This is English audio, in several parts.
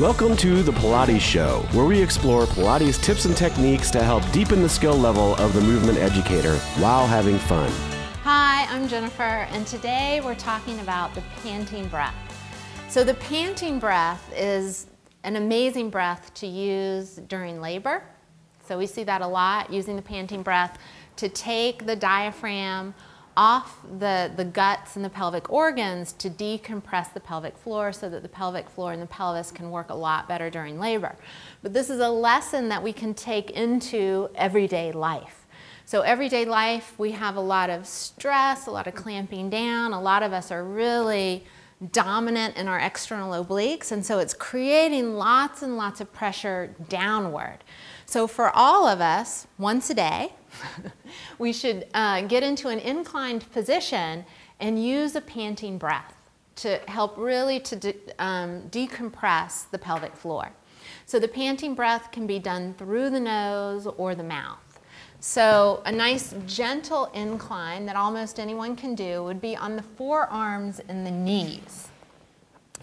Welcome to The Pilates Show, where we explore Pilates tips and techniques to help deepen the skill level of the movement educator while having fun. Hi, I'm Jennifer, and today we're talking about the panting breath. So the panting breath is an amazing breath to use during labor. So we see that a lot, using the panting breath to take the diaphragm off the guts and the pelvic organs to decompress the pelvic floor so that the pelvic floor and the pelvis can work a lot better during labor. But this is a lesson that we can take into everyday life. So everyday life, we have a lot of stress, a lot of clamping down. A lot of us are really dominant in our external obliques, and so it's creating lots and lots of pressure downward. So for all of us, once a day, we should get into an inclined position and use a panting breath to help really decompress the pelvic floor. So the panting breath can be done through the nose or the mouth. So a nice gentle incline that almost anyone can do would be on the forearms and the knees.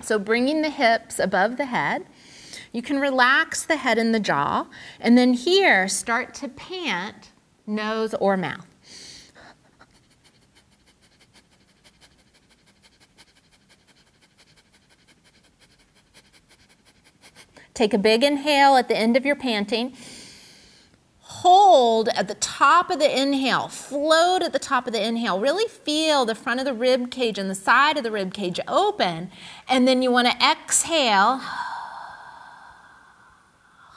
So bringing the hips above the head. You can relax the head and the jaw, and then here start to pant, nose or mouth. Take a big inhale at the end of your panting. Hold at the top of the inhale, float at the top of the inhale. Really feel the front of the rib cage and the side of the rib cage open, and then you want to exhale.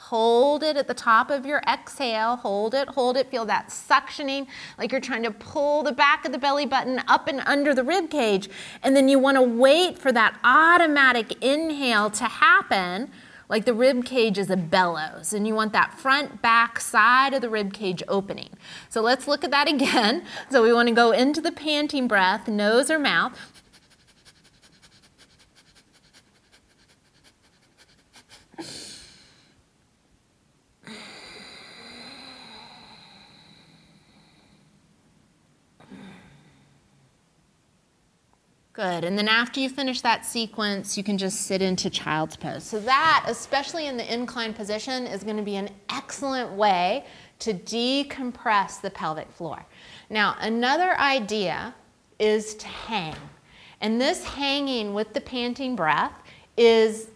Hold it at the top of your exhale, hold it, feel that suctioning, like you're trying to pull the back of the belly button up and under the rib cage, and then you want to wait for that automatic inhale to happen, like the rib cage is a bellows, and you want that front, back, side of the rib cage opening. So let's look at that again. So we want to go into the panting breath, nose or mouth. Good, and then after you finish that sequence, you can just sit into child's pose. So that, especially in the inclined position, is going to be an excellent way to decompress the pelvic floor. Now, another idea is to hang. And this hanging with the panting breath is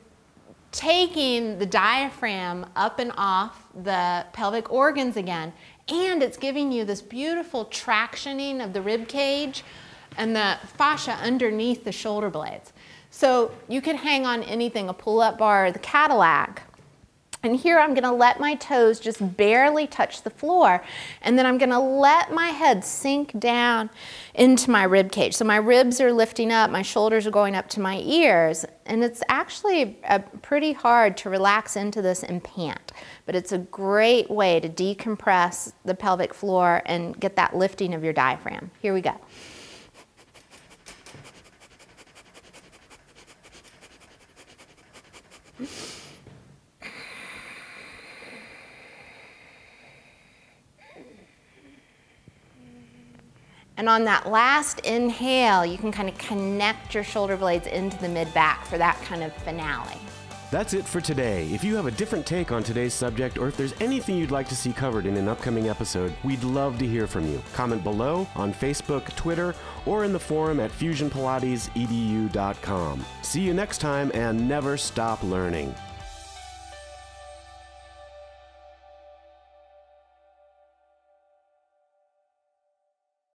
taking the diaphragm up and off the pelvic organs again, and it's giving you this beautiful tractioning of the rib cage and the fascia underneath the shoulder blades. So you can hang on anything, a pull-up bar or the Cadillac. And here I'm gonna let my toes just barely touch the floor, and then I'm gonna let my head sink down into my rib cage. So my ribs are lifting up, my shoulders are going up to my ears, and it's actually pretty hard to relax into this and pant, but it's a great way to decompress the pelvic floor and get that lifting of your diaphragm. Here we go. And on that last inhale, you can kind of connect your shoulder blades into the mid-back for that kind of finale. That's it for today. If you have a different take on today's subject, or if there's anything you'd like to see covered in an upcoming episode, we'd love to hear from you. Comment below on Facebook, Twitter, or in the forum at FusionPilatesEDU.com. See you next time, and never stop learning.